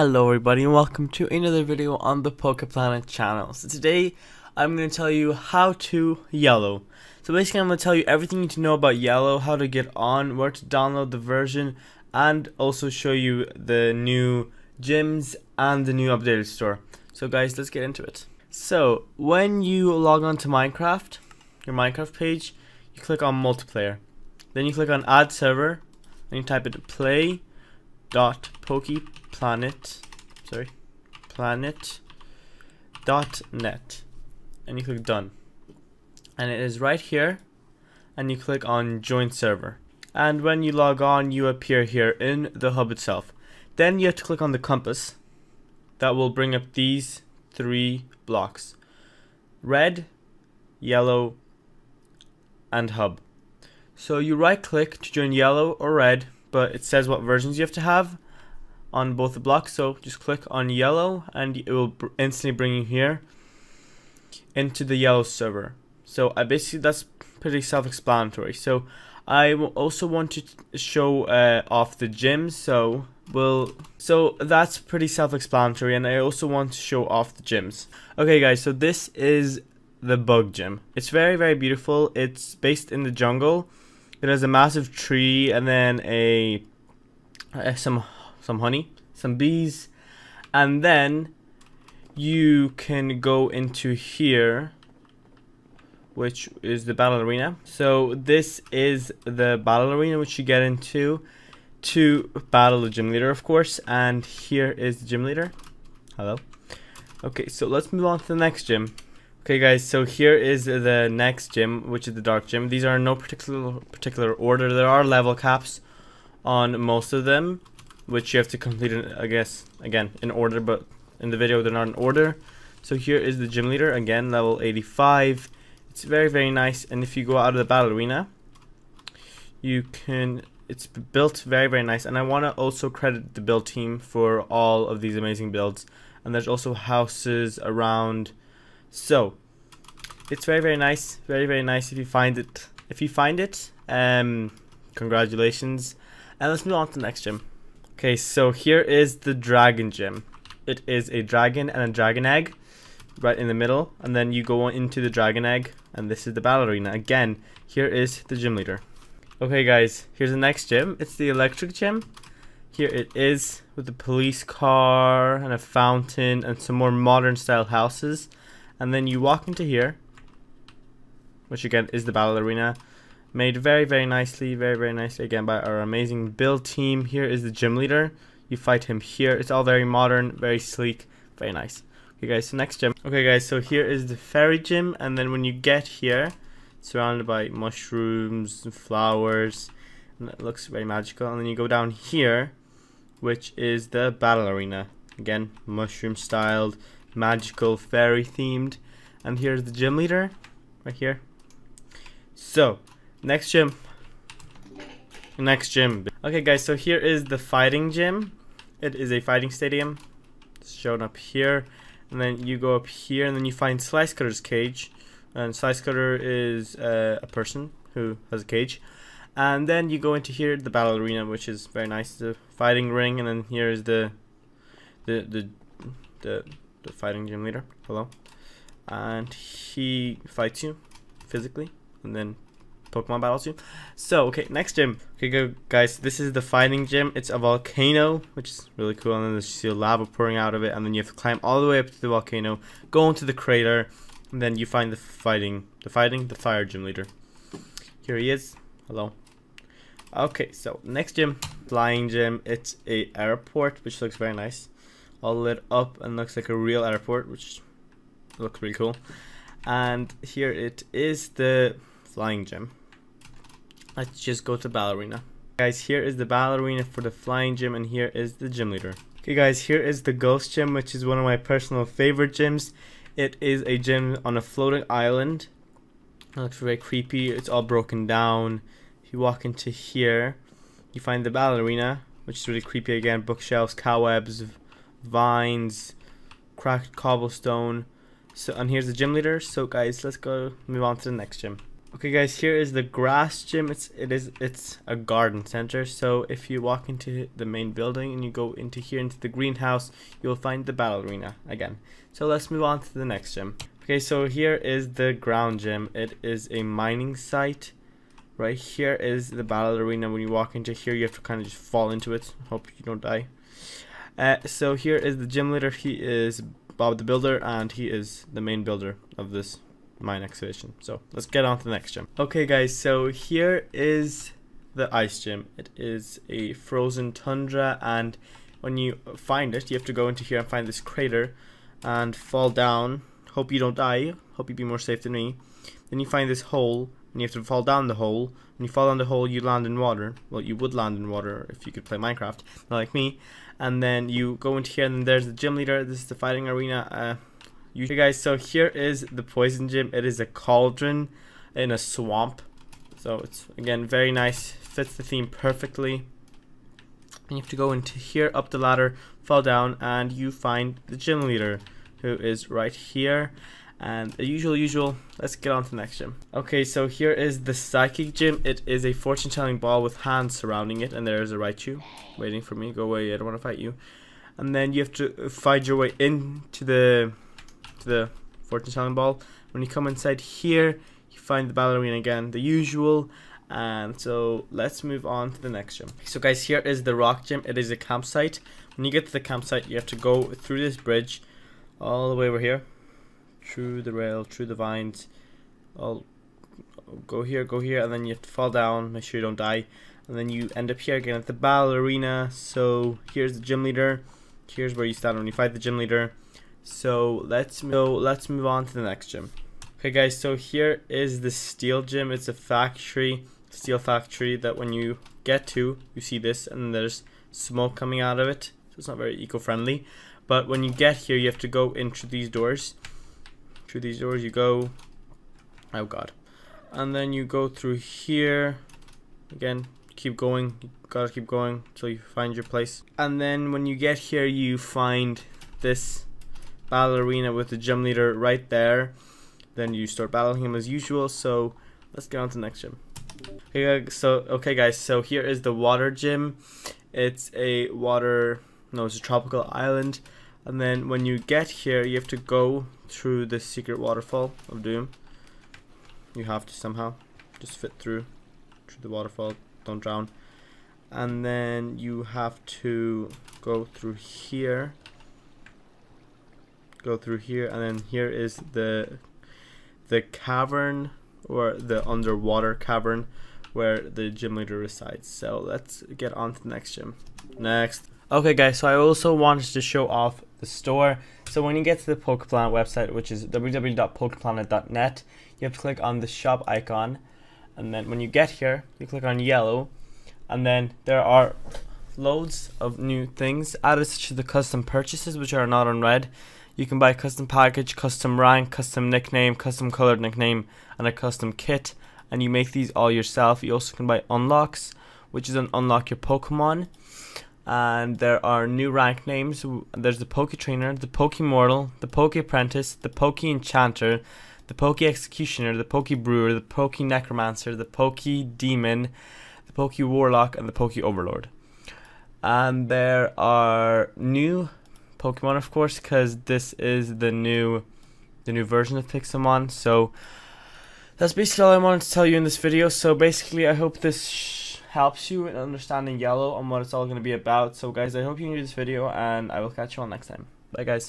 Hello everybody and welcome to another video on the PokePlanet channel. So today I'm going to tell you how to yellow. So basically I'm going to tell you everything you need to know about yellow, how to get on, where to download the version, and also show you the new gyms and the new updated store. So guys, let's get into it. So when you log on to Minecraft, your Minecraft page, you click on multiplayer. Then you click on add server and you type it play.pokeplanet.net and you click done, and it is right here, and you click on join server, and when you log on you appear here in the hub itself. Then you have to click on the compass that will bring up these three blocks: red, yellow, and hub. So you right click to join yellow or red, but it says what versions you have to have on both the blocks, so just click on yellow and it will instantly bring you here into the yellow server. So I basically, that's pretty self-explanatory. So I also want to show off the gyms, so that's pretty self-explanatory, and I also want to show off the gyms. Okay guys, so this is the bug gym. It's very, very beautiful. It's based in the jungle. It has a massive tree and then some honey, some bees, and then you can go into here, which is the battle arena. So this is the battle arena, which you get into to battle the gym leader, of course, and here is the gym leader. Hello. Okay, so let's move on to the next gym. Okay guys, so here is the next gym, which is the dark gym. These are in no particular order. There are level caps on most of them, which you have to complete, I guess, again, in order, but in the video they're not in order. So here is the gym leader, again, level 85. It's very, very nice, and if you go out of the battle arena, you can, it's built very, very nice, and I want to also credit the build team for all of these amazing builds, and there's also houses around. So it's very, very nice, very, very nice. If you find it, congratulations. And let's move on to the next gym. Okay, so here is the dragon gym. It is a dragon and a dragon egg right in the middle, and then you go into the dragon egg, and this is the battle arena. Again, here is the gym leader. Okay guys, here's the next gym. It's the electric gym. Here it is with the police car and a fountain and some more modern style houses. And then you walk into here, which again is the battle arena, made very, very nicely, very, very nicely again by our amazing build team. Here is the gym leader. You fight him here. It's all very modern, very sleek, very nice. Okay guys, so next gym. Okay guys, so here is the fairy gym, and then when you get here, surrounded by mushrooms and flowers, and it looks very magical. And then you go down here, which is the battle arena. Again, mushroom styled, magical, fairy themed, and here's the gym leader right here. So next gym, okay guys, so here is the fighting gym. It is a fighting stadium. It's shown up here, and then you go up here, and then you find Slice Cutter's cage, and Slice Cutter is a person who has a cage. And then you go into here, the battle arena, which is very nice, the fighting ring, and then here is the fighting gym leader. Hello. And he fights you physically, and then Pokemon battles you. So okay, next gym. Okay guys, this is the fighting gym. It's a volcano, which is really cool, and then you see lava pouring out of it, and then you have to climb all the way up to the volcano, go into the crater, and then you find the fire gym leader. Here he is. Hello. Okay, so next gym, flying gym. It's a airport, which looks very nice, all lit up and looks like a real airport, which looks really cool. And here it is, the flying gym. Let's just go to ballerina. Guys, here is the ballerina for the flying gym, and here is the gym leader. Okay guys, here is the ghost gym, which is one of my personal favorite gyms. It is a gym on a floating island. It looks very creepy. It's all broken down. If you walk into here, you find the ballerina, which is really creepy again. Bookshelves, cobwebs, vines, cracked cobblestone. So, and here's the gym leader. So guys, let's go move on to the next gym. Okay guys, here is the grass gym. It's a garden center. So if you walk into the main building and you go into here into the greenhouse, you'll find the battle arena again. So let's move on to the next gym. Okay, so here is the ground gym. It is a mining site. Right here is the battle arena. When you walk into here, you have to kind of just fall into it. Hope you don't die. So here is the gym leader. He is Bob the Builder, and he is the main builder of this mine excavation. So let's get on to the next gym. Okay guys, so here is the ice gym. It is a frozen tundra, and when you find it, you have to go into here and find this crater and fall down. Hope you don't die. Hope you'd be more safe than me. Then you find this hole and you have to fall down the hole. When you fall down the hole, you land in water. Well, you would land in water if you could play Minecraft, not like me. And then you go into here, and then there's the gym leader. This is the fighting arena. Okay guys, so here is the poison gym. It is a cauldron in a swamp. So it's, again, very nice. Fits the theme perfectly. And you have to go into here, up the ladder, fall down, and you find the gym leader, who is right here. And the usual, let's get on to the next gym. Okay, so here is the psychic gym. It is a fortune-telling ball with hands surrounding it, and there is a Raichu waiting for me. Go away, I don't want to fight you. And then you have to find your way into the fortune-telling ball. When you come inside here, you find the ballerina again, the usual. And so let's move on to the next gym. So guys, here is the rock gym. It is a campsite. When you get to the campsite, you have to go through this bridge all the way over here, through the rail, through the vines. I'll go here, and then you have to fall down, make sure you don't die, and then you end up here again at the battle arena. So here's the gym leader. Here's where you stand when you fight the gym leader. So let's move on to the next gym. Okay guys, so here is the steel gym. It's a factory, steel factory, that when you get to, you see this, and there's smoke coming out of it, so it's not very eco-friendly. But when you get here, you have to go into these doors. Through these doors you go, oh god, and then you go through here again. Keep going, you gotta keep going till you find your place. And then when you get here, you find this battle arena with the gym leader right there. Then you start battling him as usual. So let's get on to the next gym. Okay guys, so here is the water gym. It's a water, no, it's a tropical island. And then when you get here, you have to go through the secret waterfall of doom. You have to somehow just fit through the waterfall, don't drown. And then you have to go through here, and then here is the cavern, or the underwater cavern, where the gym leader resides. So let's get on to the next gym. Okay guys, so I also wanted to show off the store. So when you get to the PokePlanet website, which is www.pokeplanet.net, you have to click on the shop icon, and then when you get here, you click on yellow, and then there are loads of new things added, such as the custom purchases, which are not on red. You can buy custom package, custom rank, custom nickname, custom colored nickname, and a custom kit, and you make these all yourself. You also can buy unlocks, which is an unlock your Pokemon. And there are new rank names. There's the Poke Trainer, the Poke Mortal, the Poke Apprentice, the Poke Enchanter, the Poke Executioner, the Poke Brewer, the Poke Necromancer, the Poke Demon, the Poke Warlock, and the Poke Overlord. And there are new Pokemon, of course, because this is the new version of Pixelmon. So that's basically all I wanted to tell you in this video. So basically, I hope this helps you in understanding yellow and what it's all going to be about. So guys, I hope you enjoyed this video, and I will catch you all next time. Bye guys.